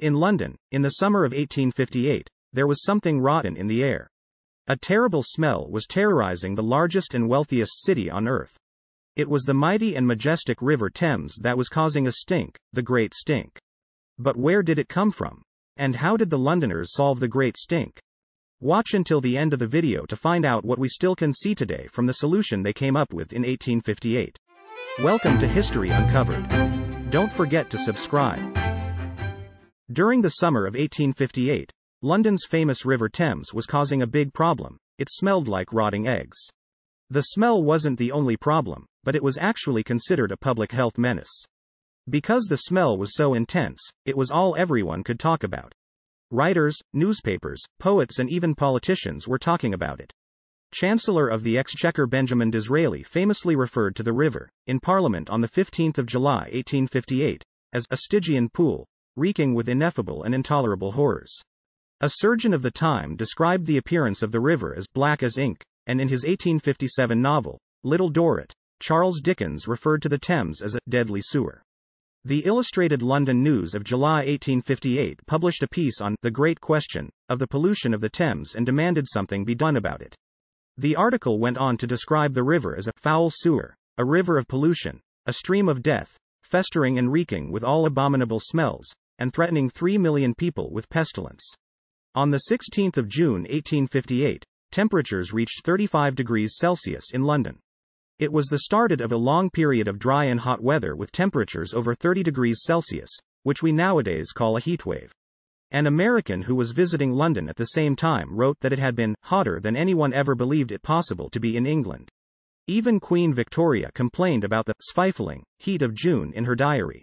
In London, in the summer of 1858, there was something rotten in the air. A terrible smell was terrorizing the largest and wealthiest city on earth. It was the mighty and majestic River Thames that was causing a stink, the Great Stink. But where did it come from? And how did the Londoners solve the Great Stink? Watch until the end of the video to find out what we still can see today from the solution they came up with in 1858. Welcome to History Uncovered. Don't forget to subscribe. During the summer of 1858, London's famous River Thames was causing a big problem. It smelled like rotting eggs. The smell wasn't the only problem, but it was actually considered a public health menace. Because the smell was so intense, it was all everyone could talk about. Writers, newspapers, poets and even politicians were talking about it. Chancellor of the Exchequer Benjamin Disraeli famously referred to the river, in Parliament on the 15th of July 1858, as a Stygian pool, reeking with ineffable and intolerable horrors. A surgeon of the time described the appearance of the river as black as ink, and in his 1857 novel, Little Dorrit, Charles Dickens referred to the Thames as a deadly sewer. The Illustrated London News of July 1858 published a piece on the Great Question of the pollution of the Thames and demanded something be done about it. The article went on to describe the river as a foul sewer, a river of pollution, a stream of death, festering and reeking with all abominable smells, and threatening 3 million people with pestilence. On the 16th of June 1858, temperatures reached 35 degrees Celsius in London. It was the start of a long period of dry and hot weather with temperatures over 30 degrees Celsius, which we nowadays call a heatwave. An American who was visiting London at the same time wrote that it had been hotter than anyone ever believed it possible to be in England. Even Queen Victoria complained about the stifling heat of June in her diary.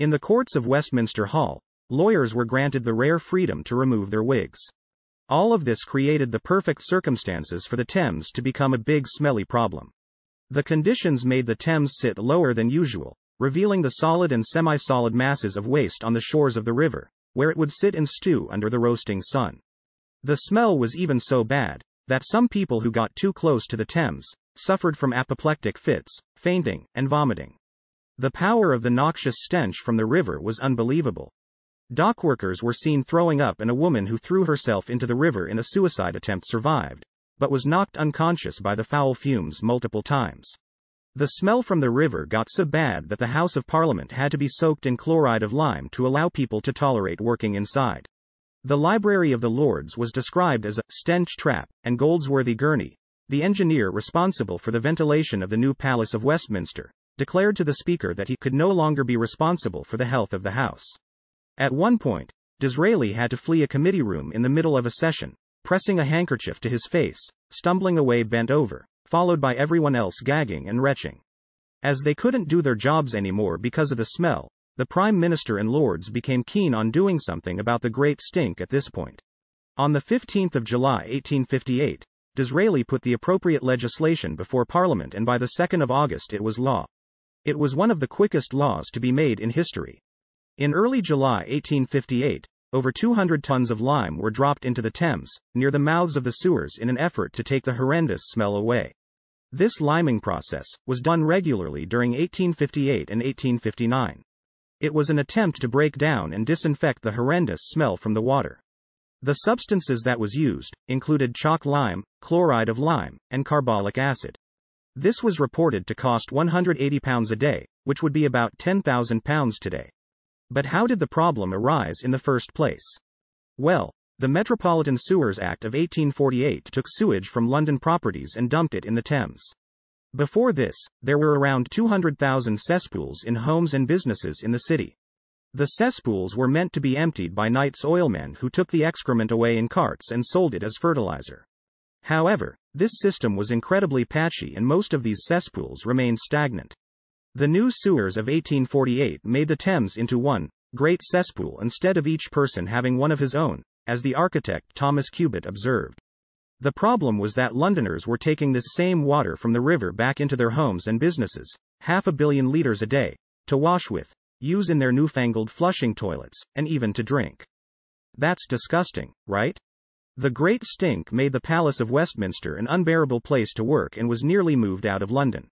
In the courts of Westminster Hall, lawyers were granted the rare freedom to remove their wigs. All of this created the perfect circumstances for the Thames to become a big smelly problem. The conditions made the Thames sit lower than usual, revealing the solid and semi-solid masses of waste on the shores of the river, where it would sit and stew under the roasting sun. The smell was even so bad that some people who got too close to the Thames suffered from apoplectic fits, fainting, and vomiting. The power of the noxious stench from the river was unbelievable. Dockworkers were seen throwing up, and a woman who threw herself into the river in a suicide attempt survived, but was knocked unconscious by the foul fumes multiple times. The smell from the river got so bad that the House of Parliament had to be soaked in chloride of lime to allow people to tolerate working inside. The Library of the Lords was described as a stench trap, and Goldsworthy Gurney, the engineer responsible for the ventilation of the new Palace of Westminster, declared to the Speaker that he could no longer be responsible for the health of the House. At one point, Disraeli had to flee a committee room in the middle of a session, pressing a handkerchief to his face, stumbling away bent over, followed by everyone else gagging and retching. As they couldn't do their jobs anymore because of the smell, the Prime Minister and Lords became keen on doing something about the Great Stink at this point. On the 15th of July 1858, Disraeli put the appropriate legislation before Parliament, and by the 2nd of August it was law. It was one of the quickest laws to be made in history. In early July 1858, over 200 tons of lime were dropped into the Thames, near the mouths of the sewers, in an effort to take the horrendous smell away. This liming process was done regularly during 1858 and 1859. It was an attempt to break down and disinfect the horrendous smell from the water. The substances that was used included chalk lime, chloride of lime, and carbolic acid. This was reported to cost £180 a day, which would be about £10,000 today. But how did the problem arise in the first place? Well, the Metropolitan Sewers Act of 1848 took sewage from London properties and dumped it in the Thames. Before this, there were around 200,000 cesspools in homes and businesses in the city. The cesspools were meant to be emptied by Knight's oilmen, who took the excrement away in carts and sold it as fertilizer. However, this system was incredibly patchy, and most of these cesspools remained stagnant. The new sewers of 1848 made the Thames into one great cesspool instead of each person having one of his own, as the architect Thomas Cubitt observed. The problem was that Londoners were taking this same water from the river back into their homes and businesses, 500 million litres a day, to wash with, use in their newfangled flushing toilets, and even to drink. That's disgusting, right? The Great Stink made the Palace of Westminster an unbearable place to work and was nearly moved out of London.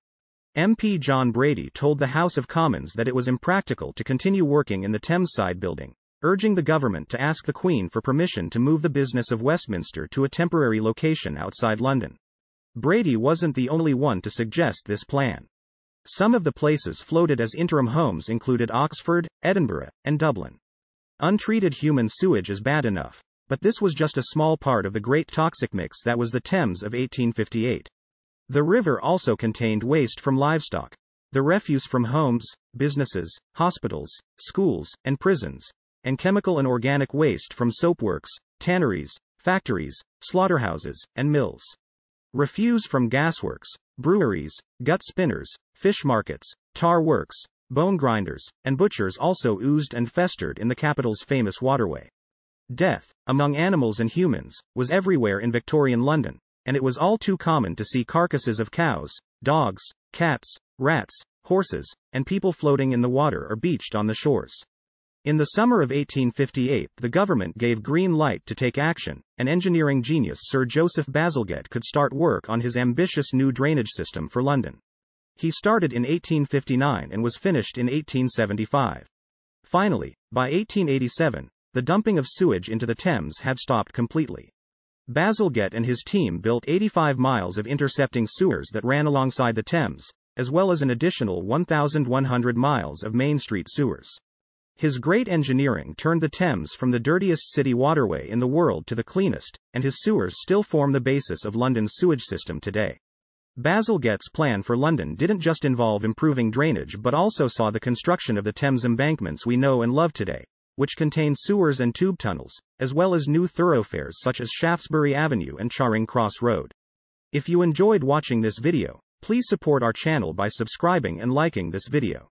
MP John Brady told the House of Commons that it was impractical to continue working in the Thameside building, urging the government to ask the Queen for permission to move the business of Westminster to a temporary location outside London. Brady wasn't the only one to suggest this plan. Some of the places floated as interim homes included Oxford, Edinburgh, and Dublin. Untreated human sewage is bad enough, but this was just a small part of the great toxic mix that was the Thames of 1858. The river also contained waste from livestock, the refuse from homes, businesses, hospitals, schools, and prisons, and chemical and organic waste from soapworks, tanneries, factories, slaughterhouses, and mills. Refuse from gasworks, breweries, gut spinners, fish markets, tar works, bone grinders, and butchers also oozed and festered in the capital's famous waterway. Death, among animals and humans, was everywhere in Victorian London, and it was all too common to see carcasses of cows, dogs, cats, rats, horses, and people floating in the water or beached on the shores. In the summer of 1858, the government gave green light to take action, and engineering genius Sir Joseph Bazalgette could start work on his ambitious new drainage system for London. He started in 1859 and was finished in 1875. Finally, by 1887, the dumping of sewage into the Thames had stopped completely. Bazalgette and his team built 85 miles of intercepting sewers that ran alongside the Thames, as well as an additional 1,100 miles of Main Street sewers. His great engineering turned the Thames from the dirtiest city waterway in the world to the cleanest, and his sewers still form the basis of London's sewage system today. Bazalgette's plan for London didn't just involve improving drainage but also saw the construction of the Thames embankments we know and love today, which contain sewers and tube tunnels, as well as new thoroughfares such as Shaftesbury Avenue and Charing Cross Road. If you enjoyed watching this video, please support our channel by subscribing and liking this video.